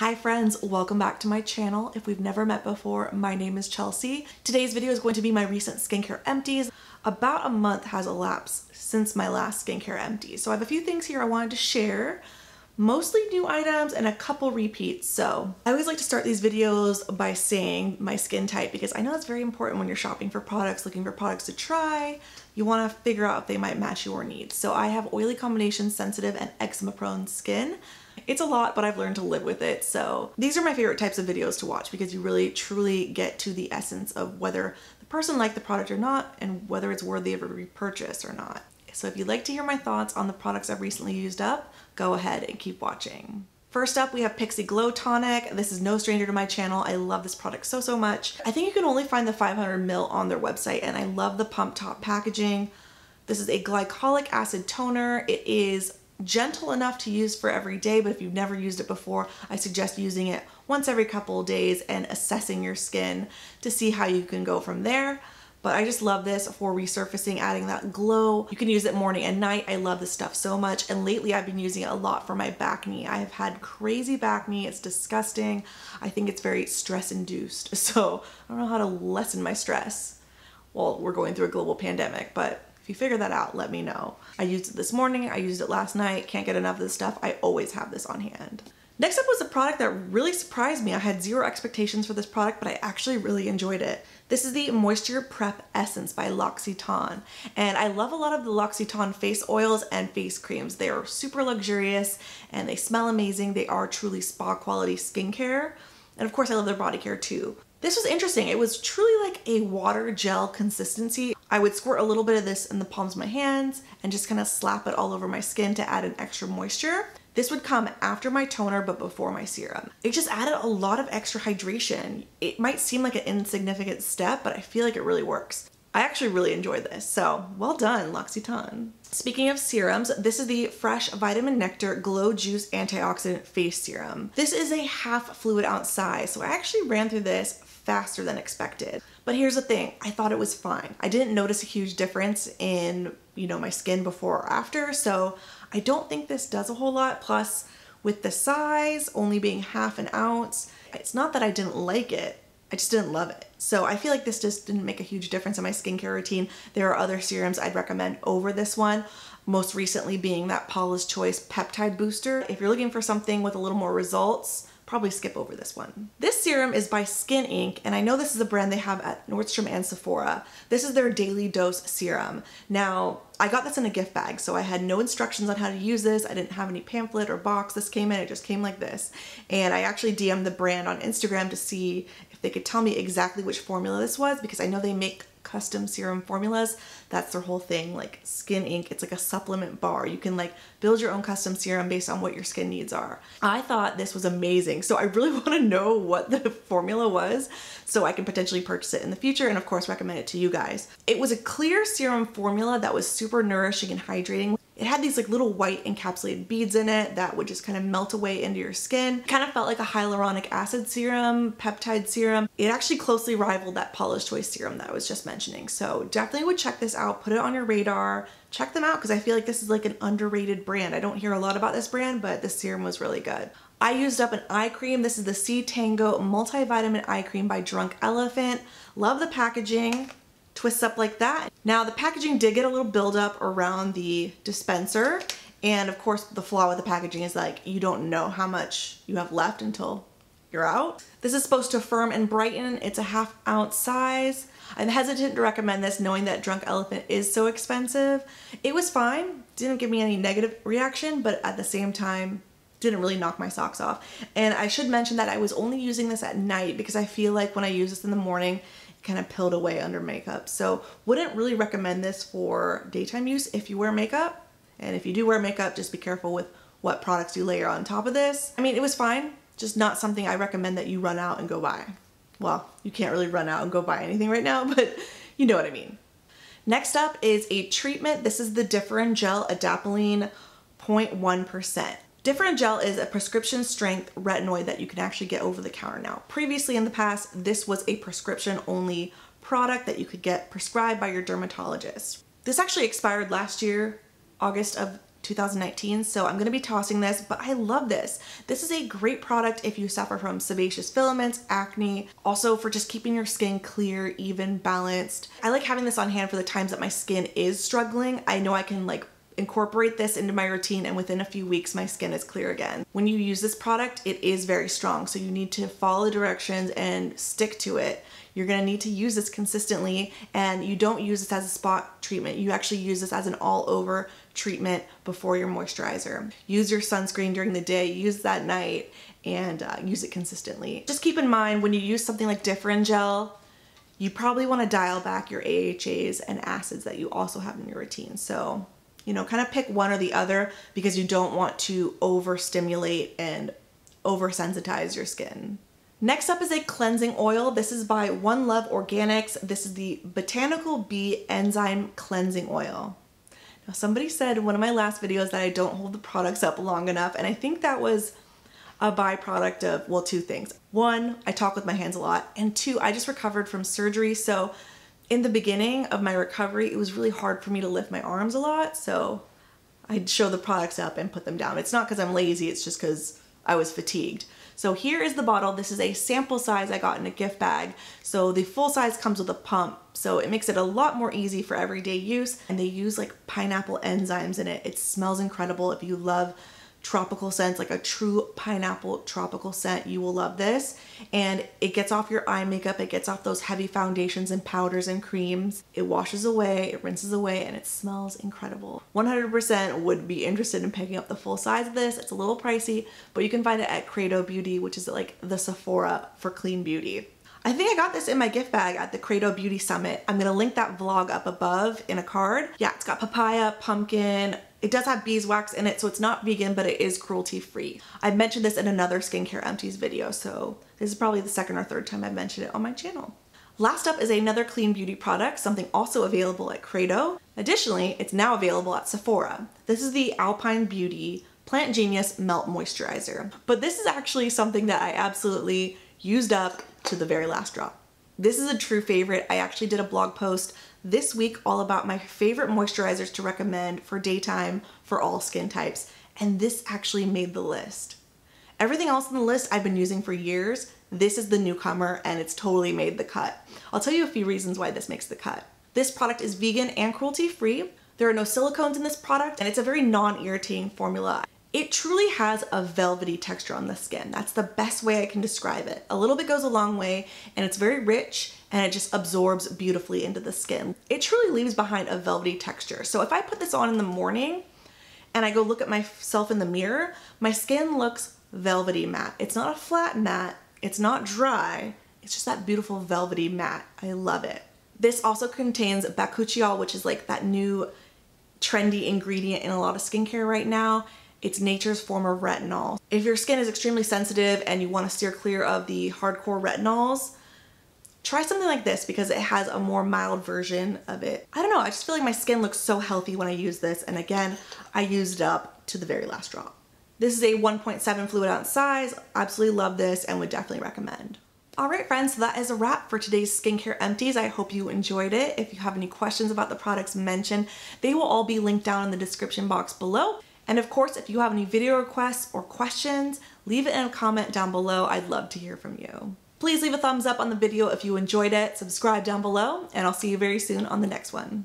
Hi friends, welcome back to my channel. If we've never met before, my name is Chelsea. Today's video is going to be my recent skincare empties. About a month has elapsed since my last skincare empty. So I have a few things here I wanted to share, mostly new items and a couple repeats. So I always like to start these videos by saying my skin type, because I know it's very important when you're shopping for products, looking for products to try. You want to figure out if they might match your needs. So I have oily combination, sensitive, and eczema prone skin. It's a lot, but I've learned to live with it. So these are my favorite types of videos to watch because you really truly get to the essence of whether the person liked the product or not and whether it's worthy of a repurchase or not. So if you'd like to hear my thoughts on the products I've recently used up, go ahead and keep watching. First up, we have Pixi Glow Tonic. This is no stranger to my channel. I love this product so, so much. I think you can only find the 500 ml on their website, and I love the pump top packaging. This is a glycolic acid toner. It is gentle enough to use for every day, but if you've never used it before, I suggest using it once every couple of days and assessing your skin to see how you can go from there. But I just love this for resurfacing, adding that glow. You can use it morning and night. I love this stuff so much. And lately I've been using it a lot for my back knee. I have had crazy back knee. It's disgusting. I think it's very stress induced. So I don't know how to lessen my stress. Well, we're going through a global pandemic, but if you figure that out, let me know. I used it this morning. I used it last night. Can't get enough of this stuff. I always have this on hand. Next up was a product that really surprised me. I had zero expectations for this product, but I actually really enjoyed it. This is the Moisture Prep Essence by L'Occitane. And I love a lot of the L'Occitane face oils and face creams. They are super luxurious and they smell amazing. They are truly spa quality skincare. And of course I love their body care too. This was interesting. It was truly like a water gel consistency. I would squirt a little bit of this in the palms of my hands and just kind of slap it all over my skin to add an extra moisture. This would come after my toner, but before my serum. It just added a lot of extra hydration. It might seem like an insignificant step, but I feel like it really works. I actually really enjoy this, so well done, L'Occitane. Speaking of serums, this is the Fresh Vitamin Nectar Glow Juice Antioxidant Face Serum. This is a half fluid ounce size, so I actually ran through this faster than expected. But here's the thing, I thought it was fine. I didn't notice a huge difference in, you know, my skin before or after, so I don't think this does a whole lot. Plus, with the size only being half an ounce, it's not that I didn't like it, I just didn't love it. So I feel like this just didn't make a huge difference in my skincare routine. There are other serums I'd recommend over this one, most recently being that Paula's Choice Peptide Booster. If you're looking for something with a little more results, probably skip over this one. This serum is by Skin Inc, and I know this is a brand they have at Nordstrom and Sephora. This is their Daily Dose Serum. Now, I got this in a gift bag, so I had no instructions on how to use this. I didn't have any pamphlet or box. This came in, it just came like this. And I actually DM'd the brand on Instagram to see if they could tell me exactly which formula this was, because I know they make custom serum formulas. That's their whole thing, like Skin Inc. It's like a supplement bar. You can like build your own custom serum based on what your skin needs are. I thought this was amazing, so I really want to know what the formula was so I can potentially purchase it in the future and of course recommend it to you guys. It was a clear serum formula that was super nourishing and hydrating. It had these like little white encapsulated beads in it that would just kind of melt away into your skin. It kind of felt like a hyaluronic acid serum, peptide serum. It actually closely rivaled that Paula's Choice serum that I was just mentioning. So definitely would check this out, put it on your radar, check them out because I feel like this is like an underrated brand. I don't hear a lot about this brand, but this serum was really good. I used up an eye cream. This is the C-Tango Multivitamin Eye Cream by Drunk Elephant. Love the packaging. Twists up like that. Now the packaging did get a little buildup around the dispenser, and of course the flaw with the packaging is like you don't know how much you have left until you're out. This is supposed to firm and brighten. It's a half ounce size. I'm hesitant to recommend this knowing that Drunk Elephant is so expensive. It was fine, didn't give me any negative reaction, but at the same time didn't really knock my socks off. And I should mention that I was only using this at night because I feel like when I use this in the morning kind of peeled away under makeup. So wouldn't really recommend this for daytime use if you wear makeup. And if you do wear makeup, just be careful with what products you layer on top of this. I mean, it was fine, just not something I recommend that you run out and go buy. Well, you can't really run out and go buy anything right now, but you know what I mean. Next up is a treatment. This is the Differin Gel Adapalene 0.1%. Differin Gel is a prescription strength retinoid that you can actually get over the counter now. Previously in the past, this was a prescription only product that you could get prescribed by your dermatologist. This actually expired last year, August of 2019, so I'm going to be tossing this, but I love this. This is a great product if you suffer from sebaceous filaments, acne, also for just keeping your skin clear, even, balanced. I like having this on hand for the times that my skin is struggling. I know I can like incorporate this into my routine, and within a few weeks my skin is clear again. When you use this product, it is very strong, so you need to follow the directions and stick to it. You're going to need to use this consistently, and you don't use this as a spot treatment. You actually use this as an all-over treatment before your moisturizer. Use your sunscreen during the day, use that night, and use it consistently. Just keep in mind, when you use something like Differin Gel, you probably want to dial back your AHAs and acids that you also have in your routine. So, you know, kind of pick one or the other, because you don't want to overstimulate and oversensitize your skin. Next up is a cleansing oil. This is by One Love Organics. This is the Botanical B Enzyme Cleansing Oil. Now, somebody said in one of my last videos that I don't hold the products up long enough, and I think that was a byproduct of, well, two things. One, I talk with my hands a lot, and two, I just recovered from surgery, so in the beginning of my recovery, it was really hard for me to lift my arms a lot, so I'd show the products up and put them down. It's not because I'm lazy, it's just because I was fatigued. So here is the bottle. This is a sample size I got in a gift bag. So the full size comes with a pump, so it makes it a lot more easy for everyday use. And they use like pineapple enzymes in it. It smells incredible. If you love tropical scents, like a true pineapple tropical scent, you will love this. And it gets off your eye makeup. It gets off those heavy foundations and powders and creams. It washes away, it rinses away, and it smells incredible. 100% would be interested in picking up the full size of this. It's a little pricey, but you can find it at Credo Beauty, which is like the Sephora for clean beauty. I think I got this in my gift bag at the Credo Beauty Summit. I'm gonna link that vlog up above in a card. Yeah, it's got papaya, pumpkin. It does have beeswax in it, so it's not vegan, but it is cruelty-free. I've mentioned this in another Skincare Empties video, so this is probably the second or third time I've mentioned it on my channel. Last up is another clean beauty product, something also available at Credo. Additionally, it's now available at Sephora. This is the Alpyn Beauty PlantGenius Melt Moisturizer. But this is actually something that I absolutely used up to the very last drop. This is a true favorite. I actually did a blog post this week all about my favorite moisturizers to recommend for daytime for all skin types, and this actually made the list. Everything else in the list I've been using for years. This is the newcomer, and it's totally made the cut. I'll tell you a few reasons why this makes the cut. This product is vegan and cruelty-free. There are no silicones in this product, and it's a very non-irritating formula. It truly has a velvety texture on the skin. That's the best way I can describe it. A little bit goes a long way, and it's very rich, and it just absorbs beautifully into the skin. It truly leaves behind a velvety texture. So if I put this on in the morning and I go look at myself in the mirror, my skin looks velvety matte. It's not a flat matte, it's not dry, it's just that beautiful velvety matte. I love it. This also contains Bakuchiol, which is like that new trendy ingredient in a lot of skincare right now. It's nature's form of retinol. If your skin is extremely sensitive and you want to steer clear of the hardcore retinols, try something like this, because it has a more mild version of it. I don't know, I just feel like my skin looks so healthy when I use this, and again, I used it up to the very last drop. This is a 1.7 fluid ounce size. Absolutely love this and would definitely recommend. All right, friends, so that is a wrap for today's Skincare Empties. I hope you enjoyed it. If you have any questions about the products mentioned, they will all be linked down in the description box below. And of course, if you have any video requests or questions, leave it in a comment down below. I'd love to hear from you. Please leave a thumbs up on the video if you enjoyed it, subscribe down below, and I'll see you very soon on the next one.